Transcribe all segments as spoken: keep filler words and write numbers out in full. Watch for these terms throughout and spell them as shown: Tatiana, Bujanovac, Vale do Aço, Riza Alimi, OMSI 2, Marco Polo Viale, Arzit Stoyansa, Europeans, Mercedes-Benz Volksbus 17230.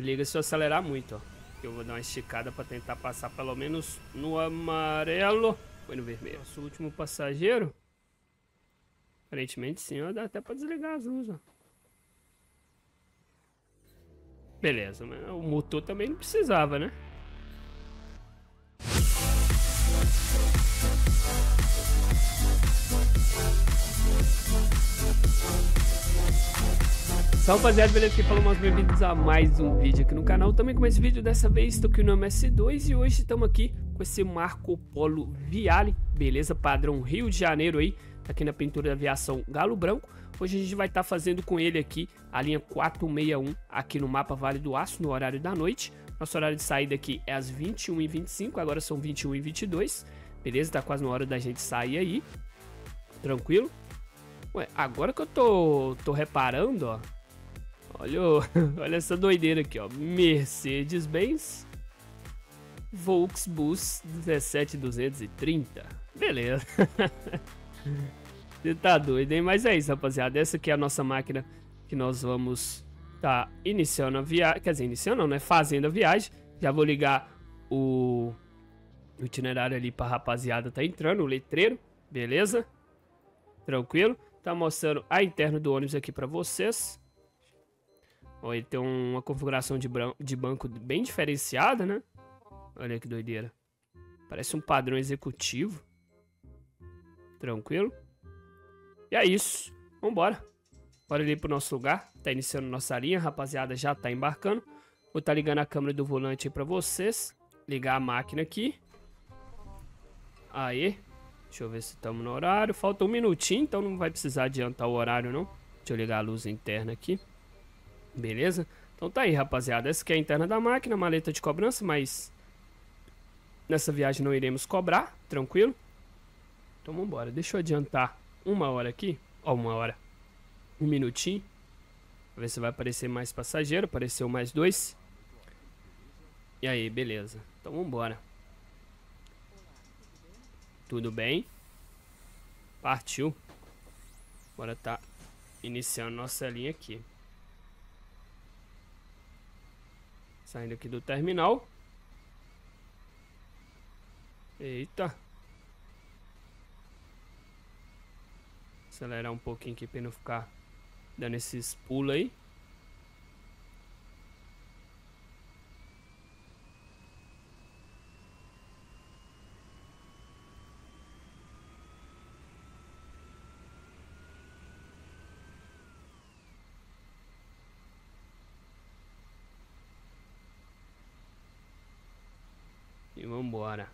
Liga se eu acelerar muito, ó. Eu vou dar uma esticada para tentar passar pelo menos no amarelo. Foi no vermelho. Nosso último passageiro. Aparentemente sim, ó. Dá até para desligar as luzes, ó. Beleza, mas o motor também não precisava, né? Salve, rapaziada, beleza? Aqui falou umas bem-vindos a mais um vídeo aqui no canal. Também com esse vídeo, dessa vez, estou aqui no M S dois e hoje estamos aqui com esse Marco Polo Viale, beleza? Padrão Rio de Janeiro aí, aqui na pintura da aviação Galo Branco. Hoje a gente vai estar tá fazendo com ele aqui a linha quatro seis um aqui no mapa Vale do Aço, no horário da noite. Nosso horário de saída aqui é às vinte e uma e vinte e cinco, agora são vinte e uma e vinte e dois, beleza? Tá quase na hora da gente sair aí, tranquilo. Ué, agora que eu tô, tô reparando, ó, olha, olha essa doideira aqui, ó, Mercedes-Benz Volksbus um sete dois três zero, beleza. Você tá doido, hein? Mas é isso, rapaziada. Essa aqui é a nossa máquina que nós vamos tá iniciando a viagem. Quer dizer, iniciando não, né? Fazendo a viagem. Já vou ligar o, o itinerário ali pra rapaziada tá entrando, o letreiro. Beleza? Tranquilo. Tá mostrando a interna do ônibus aqui pra vocês. Ó, ele tem uma configuração de, de banco bem diferenciada, né? Olha que doideira. Parece um padrão executivo. Tranquilo. E é isso, vambora. Bora ali pro nosso lugar. Tá iniciando nossa linha, rapaziada, já tá embarcando. Vou tá ligando a câmera do volante aí pra vocês. Ligar a máquina aqui. Aí. Deixa eu ver se estamos no horário. Falta um minutinho, então não vai precisar adiantar o horário, não. Deixa eu ligar a luz interna aqui. Beleza? Então tá aí, rapaziada. Essa aqui é a interna da máquina, maleta de cobrança, mas nessa viagem não iremos cobrar, tranquilo? Então vambora, deixa eu adiantar uma hora aqui, ó, uma hora, um minutinho, pra ver se vai aparecer mais passageiro, apareceu mais dois, e aí, beleza, então vambora, tudo bem, partiu, agora tá iniciando nossa linha aqui, saindo aqui do terminal, eita, acelerar um pouquinho aqui pra não ficar dando esses pulos aí. E vambora.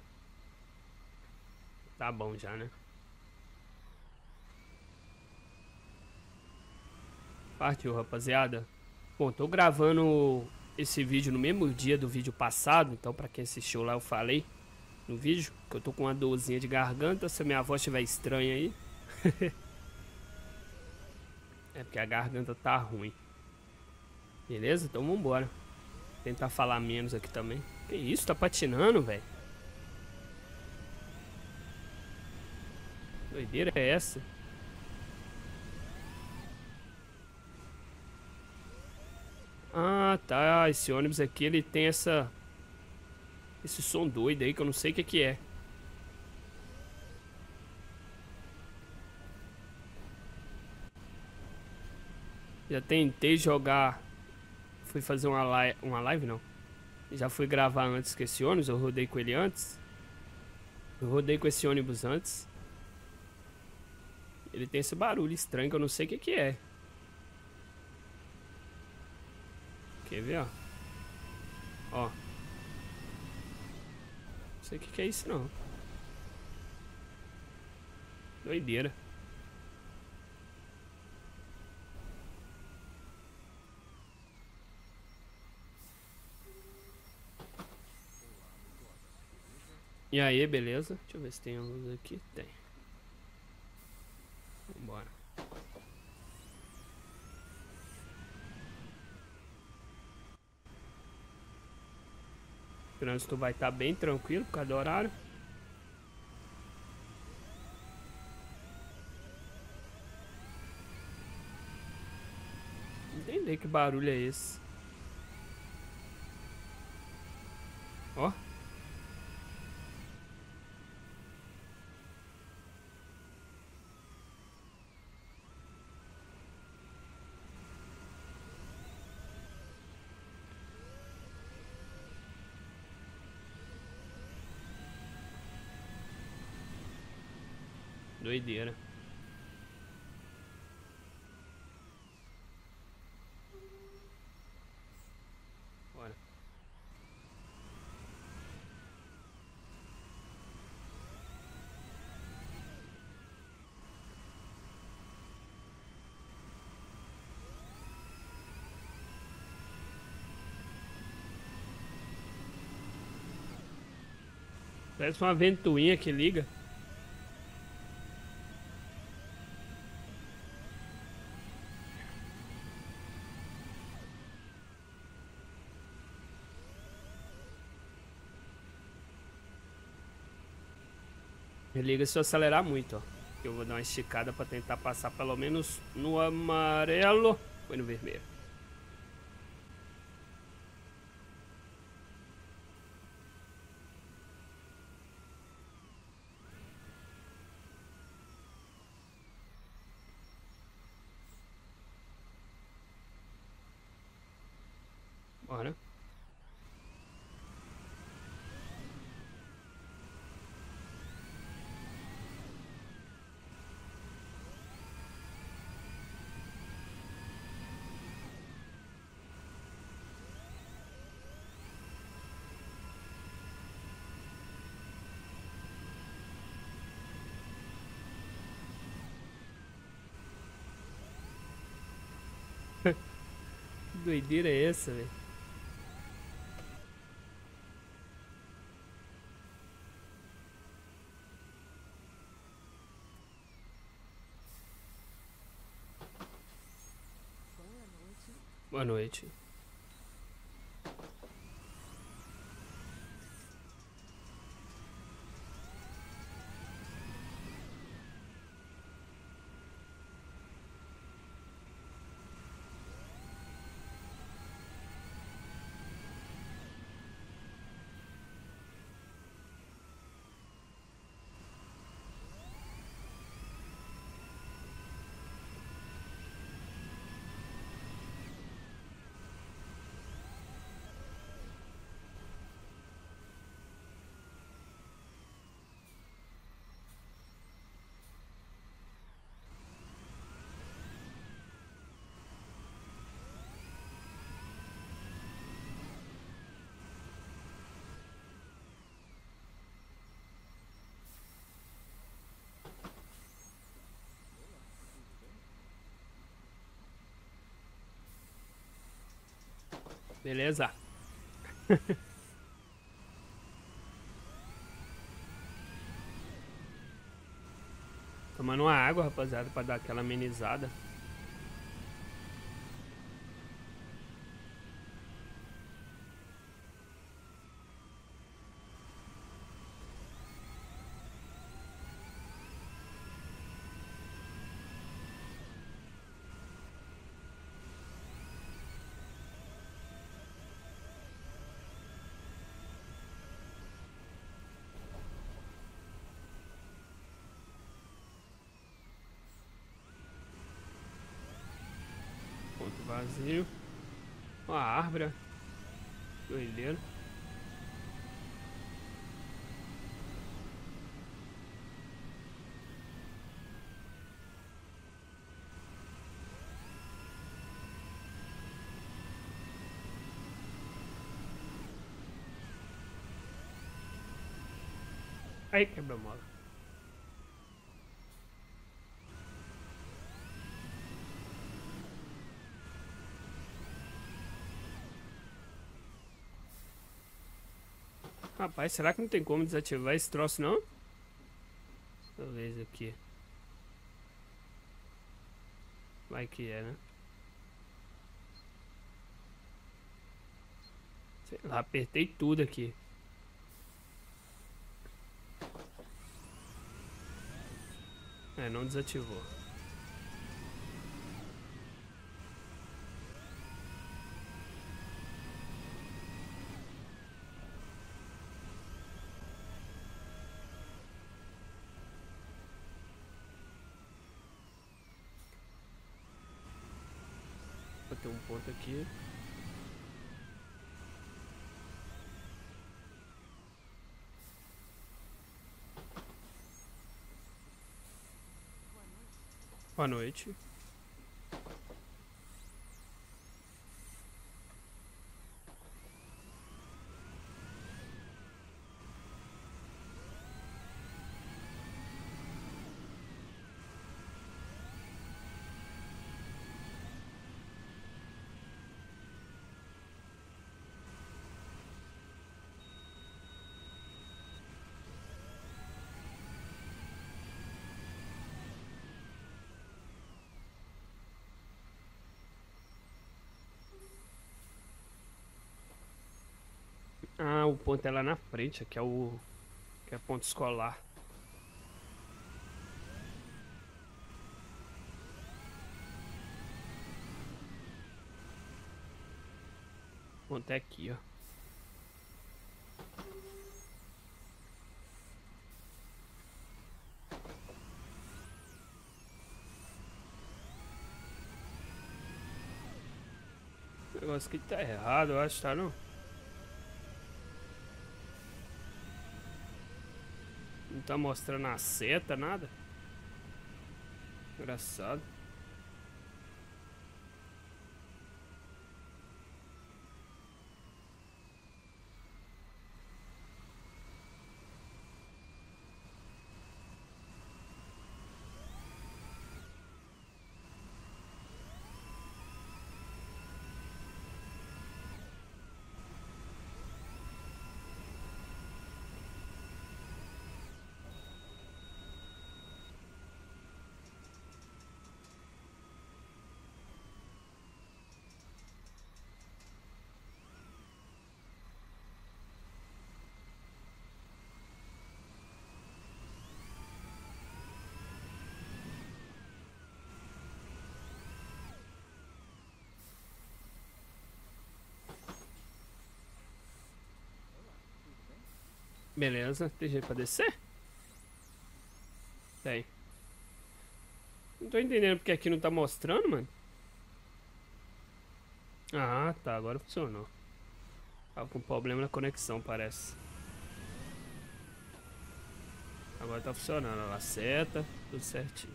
Tá bom já, né? Partiu, rapaziada. Bom, tô gravando esse vídeo no mesmo dia do vídeo passado, então pra quem assistiu lá eu falei no vídeo que eu tô com uma dorzinha de garganta, se a minha voz estiver estranha aí. É porque a garganta tá ruim. Beleza? Então vambora. Vou tentar falar menos aqui também. Que isso? Tá patinando, velho? Doideira é essa? Ah, tá, esse ônibus aqui, ele tem essa... Esse som doido aí, que eu não sei o que que é. Já tentei jogar... Fui fazer uma live... Uma live, não. Já fui gravar antes com esse ônibus, eu rodei com ele antes. Eu rodei com esse ônibus antes. Ele tem esse barulho estranho, que eu não sei o que que é. Quer ver, ó? Ó. Não sei o que que é isso, não. Doideira. E aí, beleza? Deixa eu ver se tem a luz aqui. Tem. Vambora. O trânsito vai estar bem tranquilo por causa do horário. Entender que barulho é esse. Ó. Doideira. Bora. Parece uma ventoinha que liga. Liga se eu acelerar muito, ó. Eu vou dar uma esticada para tentar passar pelo menos no amarelo. Foi no vermelho. Bora. Que doideira é essa, velho? Boa noite. Boa noite. Beleza. Tomando uma água, rapaziada, para dar aquela amenizada. Vazio, uma árvore, doideira. Aí quebra a mola. Rapaz, será que não tem como desativar esse troço, não? Talvez aqui. Vai que é, né? Sei lá, apertei tudo aqui. É, não desativou. ter um ponto aqui. Boa noite. Ah, o ponto é lá na frente, que é o que é ponto escolar. O ponto é aqui, ó. O negócio aqui tá errado, eu acho, tá não? Não tá mostrando a seta, nada. Engraçado. Beleza, tem jeito pra descer? Tem. Não tô entendendo porque aqui não tá mostrando, mano. Ah, tá, agora funcionou. Tava com problema na conexão, parece. Agora tá funcionando, olha lá, a seta, tudo certinho.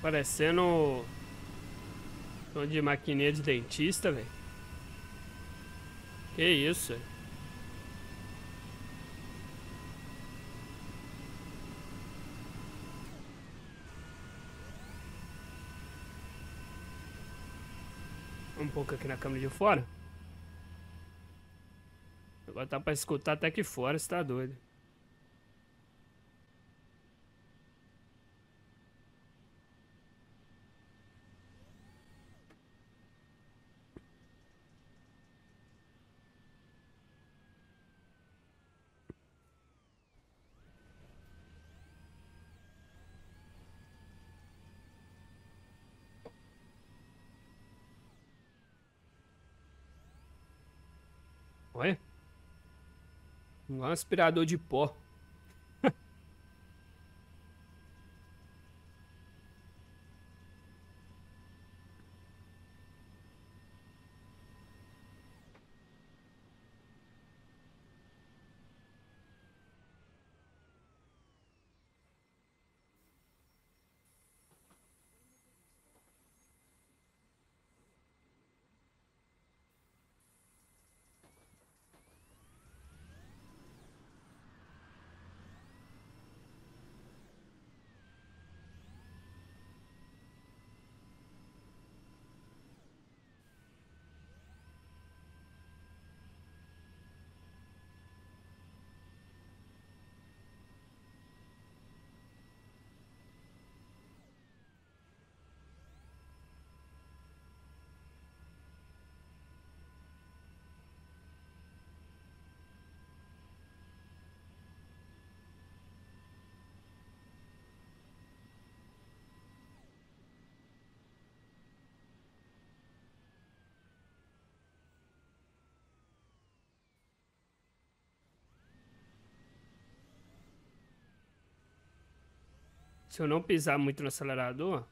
Parecendo tom de maquininha de dentista, velho. Que isso, véio? Um pouco aqui na câmera de fora. Agora tá pra escutar até aqui fora, você tá doido. Olha, um aspirador de pó. Se eu não pisar muito no acelerador...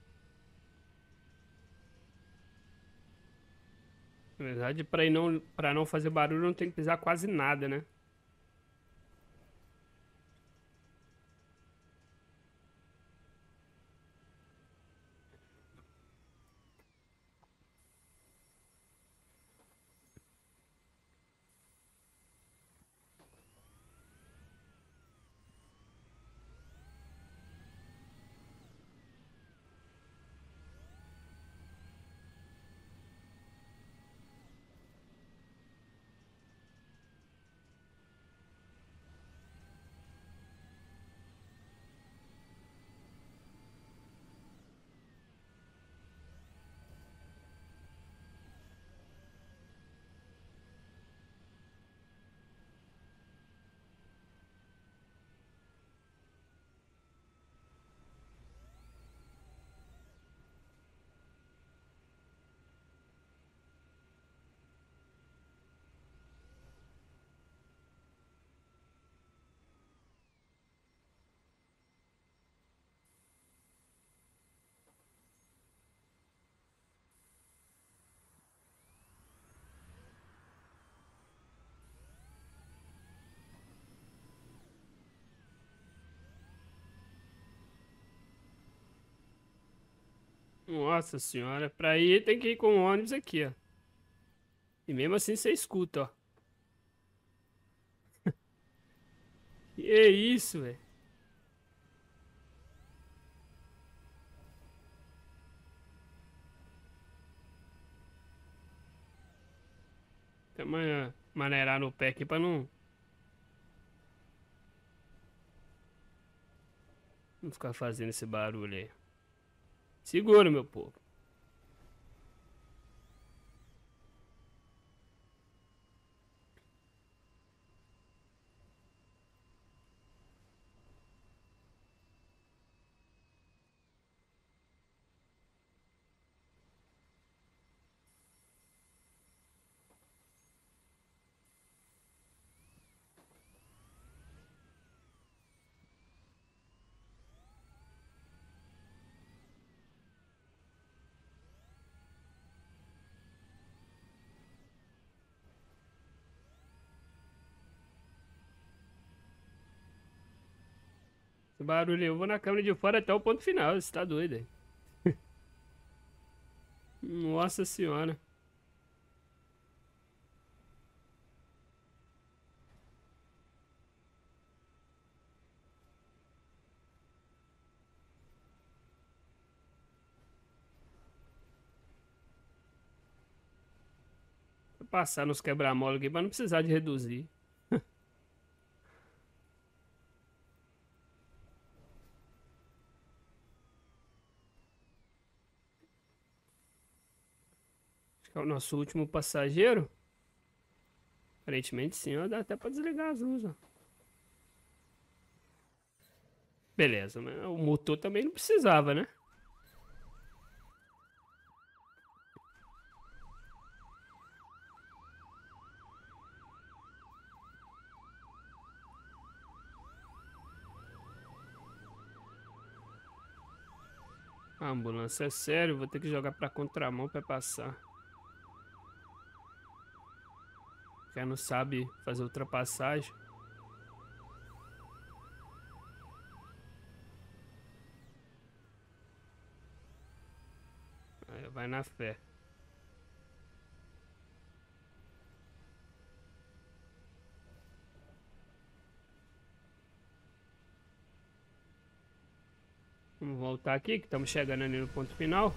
Na verdade, para não, para não fazer barulho, não tem que pisar quase nada, né? Nossa senhora, pra ir tem que ir com o ônibus aqui, ó. E mesmo assim você escuta, ó. Que é isso, velho. Até maneirar no pé aqui pra não... Não ficar fazendo esse barulho aí. Segura, meu povo. Barulho, eu vou na câmera de fora até o ponto final, você tá doido aí. Nossa senhora. Vou passar nos quebra-mola aqui pra não precisar de reduzir. É o nosso último passageiro. Aparentemente sim, ó, dá até pra desligar as luzes, ó. Beleza, mas o motor também não precisava, né? A ambulância é sério, vou ter que jogar pra contramão pra passar. Quem não sabe fazer ultrapassagem. Aí vai na fé. Vamos voltar aqui que estamos chegando ali no ponto final.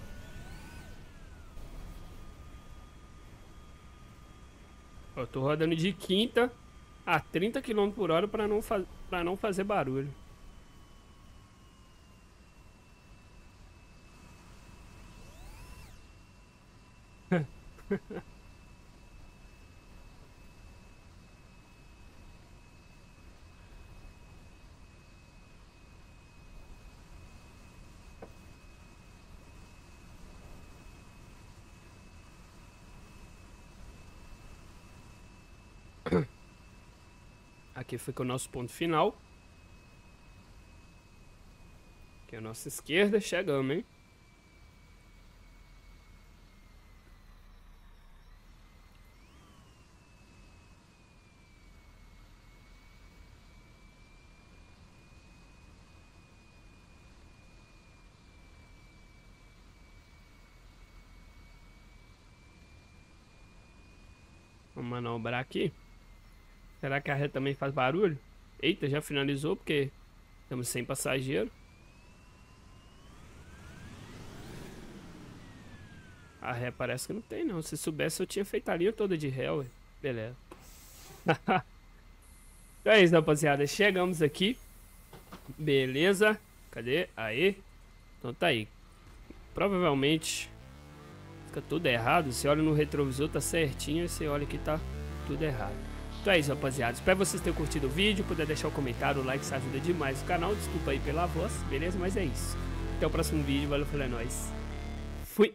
Eu tô rodando de quinta a trinta quilômetros por hora para não, faz... para não fazer barulho. Aqui fica o nosso ponto final. Aqui à nossa esquerda, chegamos, hein? Vamos manobrar aqui. Será que a reta também faz barulho? Eita, já finalizou porque estamos sem passageiro. A ré parece que não tem não. Se soubesse eu tinha feito a linha toda de ré, ué. Beleza. Então é isso, rapaziada. Chegamos aqui. Beleza. Cadê? Aí. Então tá aí. Provavelmente fica tudo errado. Você olha no retrovisor, tá certinho. E você olha que tá tudo errado. Então é isso, rapaziada, espero vocês terem curtido o vídeo, puder deixar um comentário, o like, isso ajuda demais o canal, desculpa aí pela voz, beleza? Mas é isso, até o próximo vídeo, valeu, falou, é nóis, fui!